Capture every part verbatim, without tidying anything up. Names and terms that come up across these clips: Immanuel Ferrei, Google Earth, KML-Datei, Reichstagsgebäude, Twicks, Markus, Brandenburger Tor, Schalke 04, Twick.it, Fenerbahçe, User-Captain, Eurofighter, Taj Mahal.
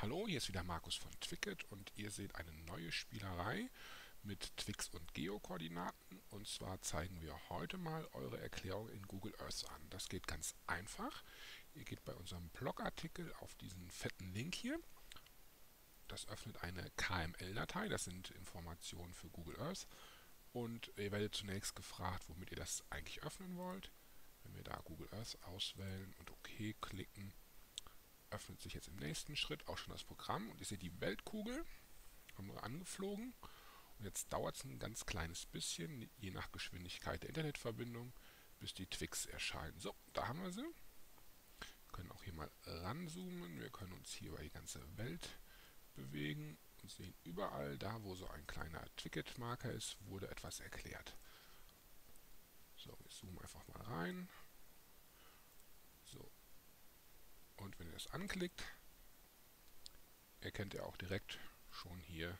Hallo, hier ist wieder Markus von Twick punkt it und ihr seht eine neue Spielerei mit Twix und Geokoordinaten, und zwar zeigen wir heute mal eure Erklärung in Google Earth an. Das geht ganz einfach. Ihr geht bei unserem Blogartikel auf diesen fetten Link hier. Das öffnet eine K M L-Datei, das sind Informationen für Google Earth, und ihr werdet zunächst gefragt, womit ihr das eigentlich öffnen wollt. Wenn wir da Google Earth auswählen und OK klicken, öffnet sich jetzt im nächsten Schritt auch schon das Programm und ihr seht die Weltkugel, haben wir angeflogen, und jetzt dauert es ein ganz kleines bisschen, je nach Geschwindigkeit der Internetverbindung, bis die Twicks erscheinen. So, da haben wir sie. Wir können auch hier mal ranzoomen, wir können uns hier über die ganze Welt bewegen und sehen, überall da, wo so ein kleiner Twicket-Marker ist, wurde etwas erklärt. So, wir zoomen einfach mal rein. So. Und wenn ihr das anklickt, erkennt ihr auch direkt schon hier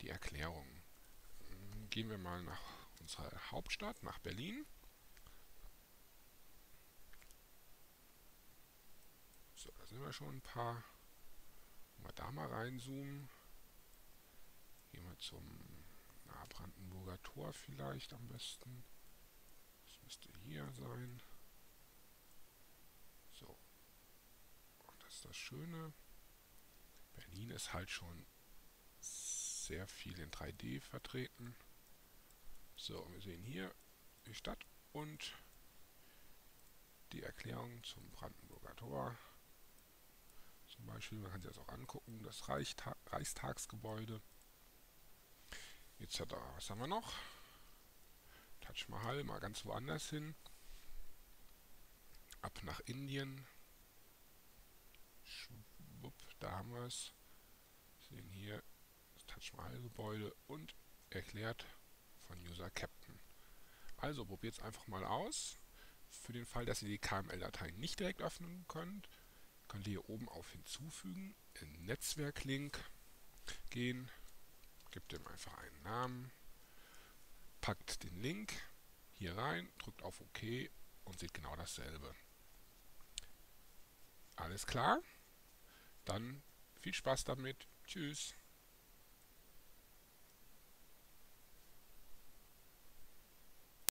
die Erklärung. Gehen wir mal nach unserer Hauptstadt, nach Berlin. So, da sind wir schon ein paar. Mal da mal reinzoomen. Gehen wir zum na, Brandenburger Tor vielleicht am besten. Das müsste hier sein. So. Das Schöne, Berlin ist halt schon sehr viel in drei D vertreten. So, wir sehen hier die Stadt und die Erklärung zum Brandenburger Tor. Zum Beispiel, man kann sich das auch angucken, das Reichstag Reichstagsgebäude et cetera. Was haben wir noch? Taj Mahal, mal ganz woanders hin. Ab nach Indien. Schwupp, da haben wir es. Sehen hier das Taj Mahal-Gebäude und erklärt von User-Captain. Also probiert es einfach mal aus. Für den Fall, dass ihr die K M L-Datei nicht direkt öffnen könnt, könnt ihr hier oben auf Hinzufügen, in Netzwerklink gehen, gebt dem einfach einen Namen, packt den Link hier rein, drückt auf OK und seht genau dasselbe. Alles klar? Dann viel Spaß damit. Tschüss.